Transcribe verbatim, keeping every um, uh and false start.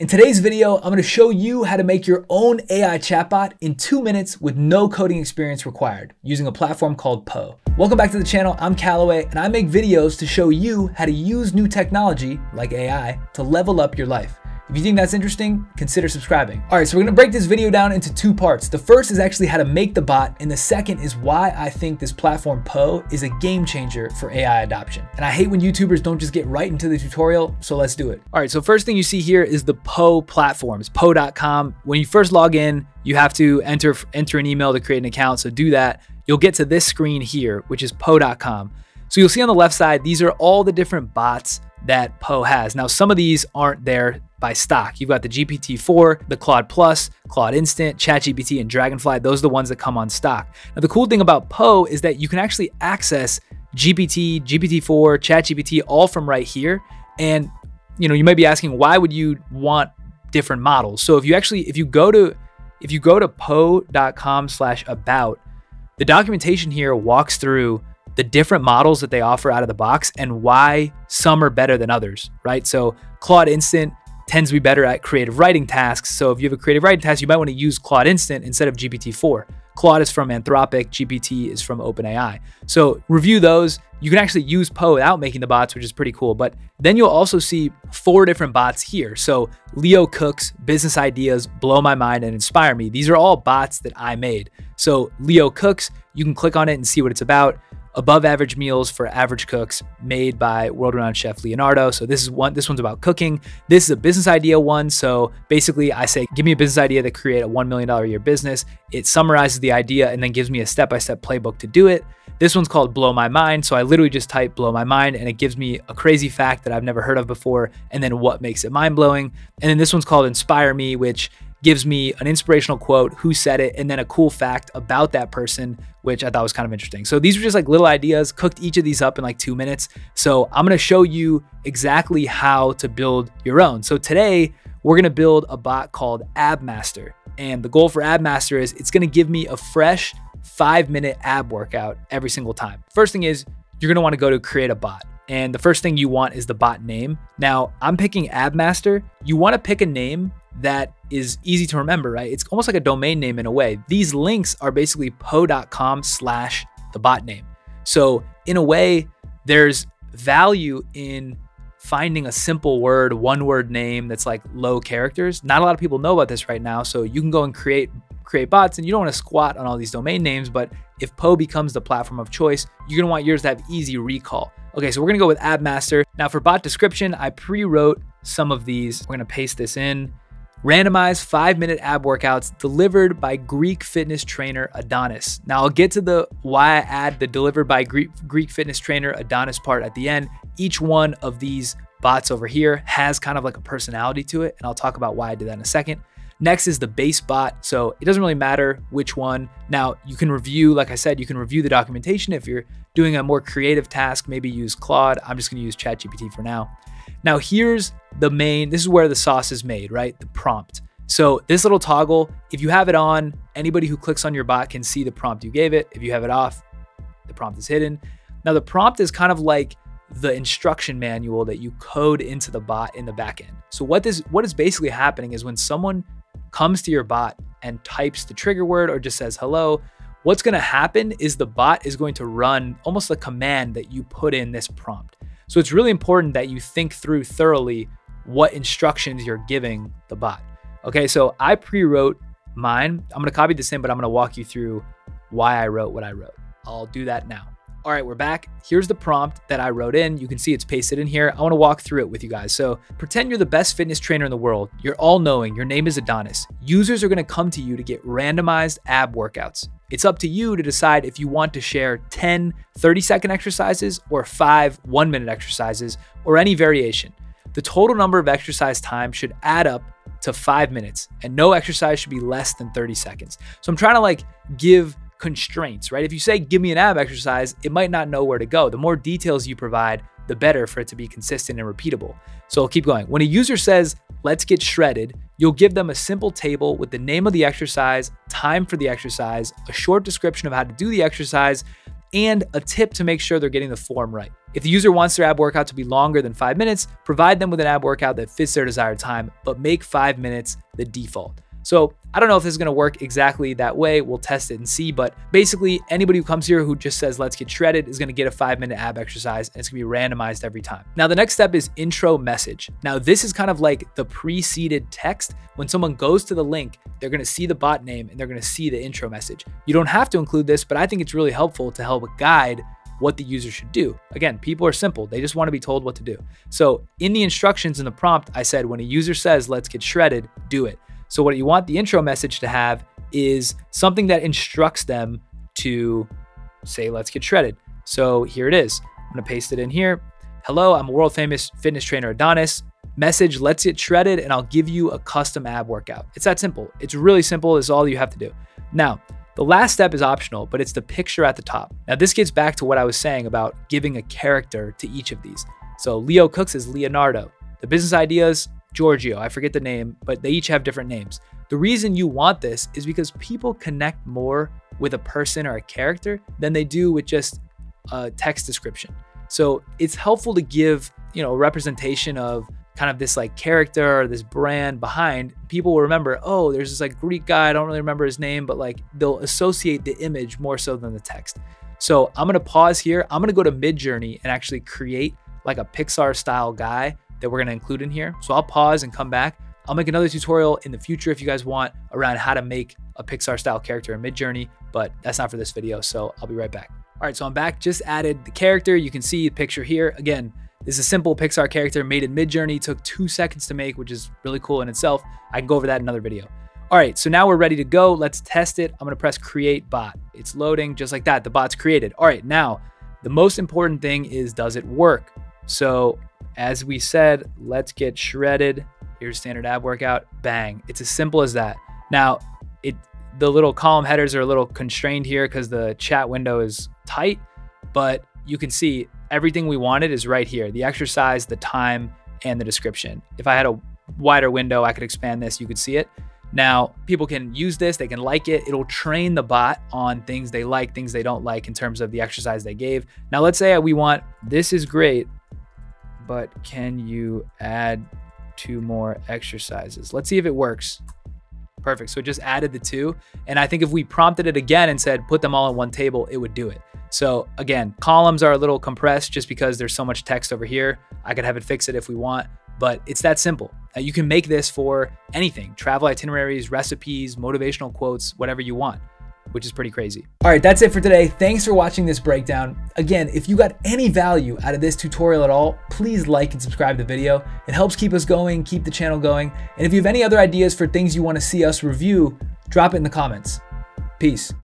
In today's video, I'm going to show you how to make your own A I chatbot in two minutes with no coding experience required using a platform called Poe. Welcome back to the channel. I'm Callaway and I make videos to show you how to use new technology like A I to level up your life. If you think that's interesting, consider subscribing. All right, so we're gonna break this video down into two parts. The first is actually how to make the bot, and the second is why I think this platform Poe is a game changer for A I adoption. And I hate when YouTubers don't just get right into the tutorial, so let's do it. All right, so first thing you see here is the Poe platforms, Poe dot com. When you first log in, you have to enter, enter an email to create an account, so do that. You'll get to this screen here, which is Poe dot com. So you'll see on the left side, these are all the different bots that Poe has. Now, some of these aren't there by stock. You've got the G P T four, the Claude Plus, Claude Instant, ChatGPT, and Dragonfly. Those are the ones that come on stock. Now, the cool thing about Poe is that you can actually access G P T, G P T four, ChatGPT, all from right here. And, you know, you might be asking, why would you want different models? So if you actually, if you go to, if you go to Poe dot com slash about, the documentation here walks through the different models that they offer out of the box and why some are better than others, right? So Claude Instant tends to be better at creative writing tasks. So if you have a creative writing task, you might want to use Claude Instant instead of G P T four. Claude is from Anthropic, G P T is from OpenAI. So review those. You can actually use Poe without making the bots, which is pretty cool. But then you'll also see four different bots here. So Leo Cook's Business Ideas, Blow My Mind, and Inspire Me. These are all bots that I made. So Leo Cook's, you can click on it and see what it's about. Above Average Meals for Average Cooks, made by world-renowned chef Leonardo. So this is one, this one's about cooking. This is a business idea one. So basically I say, give me a business idea that create a one million dollar a year business. It summarizes the idea and then gives me a step-by-step playbook to do it. This one's called Blow My Mind. So I literally just type blow my mind and it gives me a crazy fact that I've never heard of before. And then what makes it mind-blowing. And then this one's called Inspire Me, which gives me an inspirational quote, who said it, and then a cool fact about that person, which I thought was kind of interesting. So these were just like little ideas, cooked each of these up in like two minutes. So I'm gonna show you exactly how to build your own. So today we're gonna build a bot called AbMaster. And the goal for AbMaster is it's gonna give me a fresh five minute ab workout every single time. First thing is you're gonna wanna go to create a bot. And the first thing you want is the bot name. Now I'm picking AbMaster. You wanna pick a name that is easy to remember, right? It's almost like a domain name in a way. These links are basically Poe dot com slash the bot name. So in a way, there's value in finding a simple word, one word name that's like low characters. Not a lot of people know about this right now. So you can go and create create bots, and you don't want to squat on all these domain names, but if Poe becomes the platform of choice, you're gonna want yours to have easy recall. Okay, so we're gonna go with AbMaster. Now for bot description, I pre-wrote some of these. We're gonna paste this in. Randomized five minute ab workouts delivered by Greek fitness trainer Adonis. Now I'll get to the why I add the delivered by Greek, Greek fitness trainer Adonis part at the end. Each one of these bots over here has kind of like a personality to it, and I'll talk about why I did that in a second. Next is the base bot. So it doesn't really matter which one. Now you can review, like I said, you can review the documentation. If you're doing a more creative task, maybe use Claude. I'm just gonna use ChatGPT for now. Now here's the main, this is where the sauce is made, right? The prompt. So this little toggle, if you have it on, anybody who clicks on your bot can see the prompt you gave it. If you have it off, the prompt is hidden. Now the prompt is kind of like the instruction manual that you code into the bot in the backend. So what this, what is basically happening is when someone comes to your bot and types the trigger word or just says hello, what's gonna happen is the bot is going to run almost the command that you put in this prompt. So it's really important that you think through thoroughly what instructions you're giving the bot. Okay, so I pre-wrote mine. I'm gonna copy this in, but I'm gonna walk you through why I wrote what I wrote. I'll do that now. All right, we're back. Here's the prompt that I wrote in. You can see it's pasted in here. I wanna walk through it with you guys. So pretend you're the best fitness trainer in the world. You're all knowing, your name is Adonis. Users are gonna come to you to get randomized ab workouts. It's up to you to decide if you want to share ten thirty second exercises or five one minute exercises or any variation. The total number of exercise time should add up to five minutes and no exercise should be less than thirty seconds. So I'm trying to like give constraints, right? If you say, give me an ab exercise, it might not know where to go. The more details you provide, the better for it to be consistent and repeatable. So I'll keep going. When a user says, let's get shredded, you'll give them a simple table with the name of the exercise, time for the exercise, a short description of how to do the exercise, and a tip to make sure they're getting the form right. If the user wants their ab workout to be longer than five minutes, provide them with an ab workout that fits their desired time, but make five minutes the default. So I don't know if this is gonna work exactly that way. We'll test it and see, but basically anybody who comes here who just says, let's get shredded is gonna get a five minute ab exercise and it's gonna be randomized every time. Now the next step is intro message. Now this is kind of like the pre-seeded text. When someone goes to the link, they're gonna see the bot name and they're gonna see the intro message. You don't have to include this, but I think it's really helpful to help guide what the user should do. Again, people are simple. They just want to be told what to do. So in the instructions in the prompt, I said, when a user says, let's get shredded, do it. So what you want the intro message to have is something that instructs them to say, let's get shredded. So here it is. I'm going to paste it in here. Hello, I'm a world famous fitness trainer, Adonis. Message, let's get shredded, and I'll give you a custom ab workout. It's that simple. It's really simple. It's all you have to do. Now, the last step is optional, but it's the picture at the top. Now this gets back to what I was saying about giving a character to each of these. So Leo Cooks is Leonardo. The business ideas, Giorgio, I forget the name, but they each have different names. The reason you want this is because people connect more with a person or a character than they do with just a text description. So it's helpful to give, you know, a representation of kind of this like character or this brand behind. People will remember, oh, there's this like Greek guy, I don't really remember his name, but like they'll associate the image more so than the text. So I'm gonna pause here. I'm gonna go to Midjourney and actually create like a Pixar style guy that we're gonna include in here. So I'll pause and come back. I'll make another tutorial in the future if you guys want around how to make a Pixar style character in Midjourney, but that's not for this video. So I'll be right back. All right, so I'm back, just added the character. You can see the picture here. Again, this is a simple Pixar character made in Midjourney, took two seconds to make, which is really cool in itself. I can go over that in another video. All right, so now we're ready to go. Let's test it. I'm gonna press create bot. It's loading just like that, the bot's created. All right, now the most important thing is, does it work? So as we said, let's get shredded. Here's standard ab workout, bang. It's as simple as that. Now, it the little column headers are a little constrained here because the chat window is tight, but you can see everything we wanted is right here. The exercise, the time, and the description. If I had a wider window, I could expand this, you could see it. Now, people can use this, they can like it. It'll train the bot on things they like, things they don't like in terms of the exercise they gave. Now, let's say we want, this is great, but can you add two more exercises? Let's see if it works. Perfect, so it just added the two. And I think if we prompted it again and said, put them all in one table, it would do it. So again, columns are a little compressed just because there's so much text over here. I could have it fix it if we want, but it's that simple. Now you can make this for anything, travel itineraries, recipes, motivational quotes, whatever you want, which is pretty crazy. All right, that's it for today. Thanks for watching this breakdown. Again, if you got any value out of this tutorial at all, please like and subscribe to the video. It helps keep us going, keep the channel going. And if you have any other ideas for things you want to see us review, drop it in the comments. Peace.